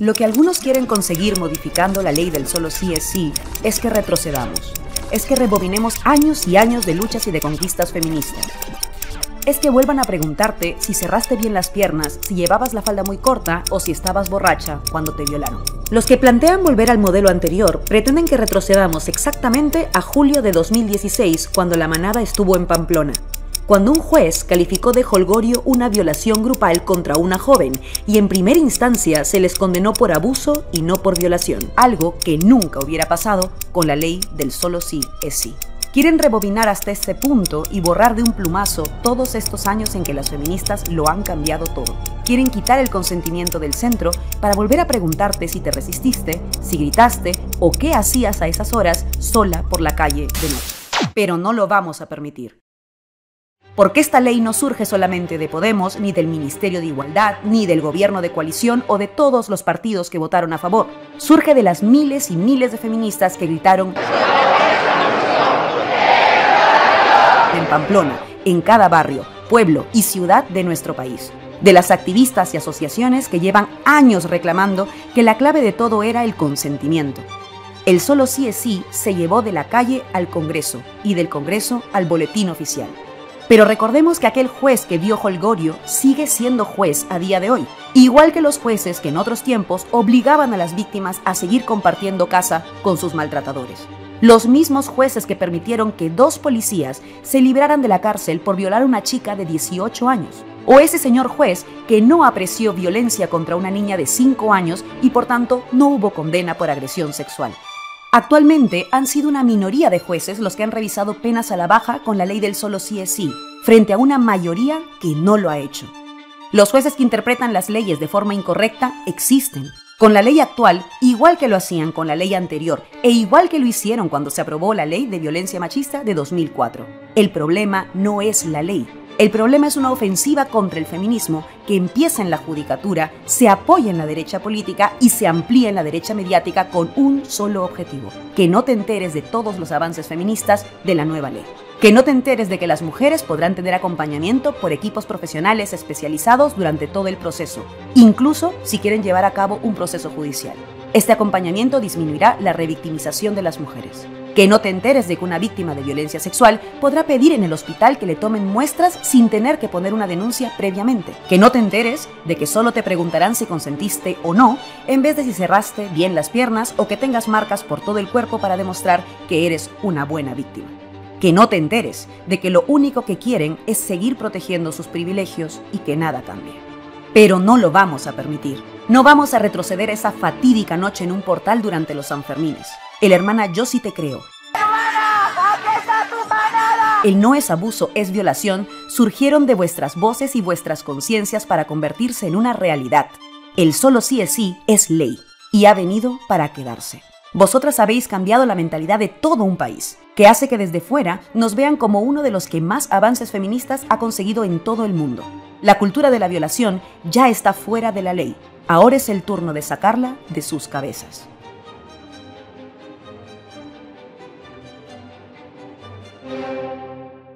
Lo que algunos quieren conseguir modificando la ley del solo sí es sí es que retrocedamos, es que rebobinemos años y años de luchas y de conquistas feministas. Es que vuelvan a preguntarte si cerraste bien las piernas, si llevabas la falda muy corta o si estabas borracha cuando te violaron. Los que plantean volver al modelo anterior pretenden que retrocedamos exactamente a julio de 2016, cuando la manada estuvo en Pamplona, cuando un juez calificó de jolgorio una violación grupal contra una joven y en primera instancia se les condenó por abuso y no por violación, algo que nunca hubiera pasado con la ley del solo sí es sí. Quieren rebobinar hasta este punto y borrar de un plumazo todos estos años en que las feministas lo han cambiado todo. Quieren quitar el consentimiento del centro para volver a preguntarte si te resististe, si gritaste o qué hacías a esas horas sola por la calle de noche. Pero no lo vamos a permitir. Porque esta ley no surge solamente de Podemos, ni del Ministerio de Igualdad, ni del gobierno de coalición o de todos los partidos que votaron a favor. Surge de las miles y miles de feministas que gritaron en Pamplona, en cada barrio, pueblo y ciudad de nuestro país. De las activistas y asociaciones que llevan años reclamando que la clave de todo era el consentimiento. El solo sí es sí se llevó de la calle al Congreso y del Congreso al boletín oficial. Pero recordemos que aquel juez que vio jolgorio sigue siendo juez a día de hoy, igual que los jueces que en otros tiempos obligaban a las víctimas a seguir compartiendo casa con sus maltratadores. Los mismos jueces que permitieron que dos policías se libraran de la cárcel por violar a una chica de 18 años. O ese señor juez que no apreció violencia contra una niña de 5 años y por tanto no hubo condena por agresión sexual. Actualmente han sido una minoría de jueces los que han revisado penas a la baja con la ley del solo sí es sí, frente a una mayoría que no lo ha hecho. Los jueces que interpretan las leyes de forma incorrecta existen. Con la ley actual, igual que lo hacían con la ley anterior e igual que lo hicieron cuando se aprobó la ley de violencia machista de 2004. El problema no es la ley. El problema es una ofensiva contra el feminismo que empieza en la judicatura, se apoya en la derecha política y se amplía en la derecha mediática con un solo objetivo: que no te enteres de todos los avances feministas de la nueva ley. Que no te enteres de que las mujeres podrán tener acompañamiento por equipos profesionales especializados durante todo el proceso, incluso si quieren llevar a cabo un proceso judicial. Este acompañamiento disminuirá la revictimización de las mujeres. Que no te enteres de que una víctima de violencia sexual podrá pedir en el hospital que le tomen muestras sin tener que poner una denuncia previamente. Que no te enteres de que solo te preguntarán si consentiste o no, en vez de si cerraste bien las piernas o que tengas marcas por todo el cuerpo para demostrar que eres una buena víctima. Que no te enteres de que lo único que quieren es seguir protegiendo sus privilegios y que nada cambie. Pero no lo vamos a permitir. No vamos a retroceder esa fatídica noche en un portal durante los Sanfermines. El hermana yo sí te creo, el no es abuso, es violación, surgieron de vuestras voces y vuestras conciencias para convertirse en una realidad. El solo sí es sí es ley y ha venido para quedarse. Vosotras habéis cambiado la mentalidad de todo un país, que hace que desde fuera nos vean como uno de los que más avances feministas ha conseguido en todo el mundo. La cultura de la violación ya está fuera de la ley. Ahora es el turno de sacarla de sus cabezas.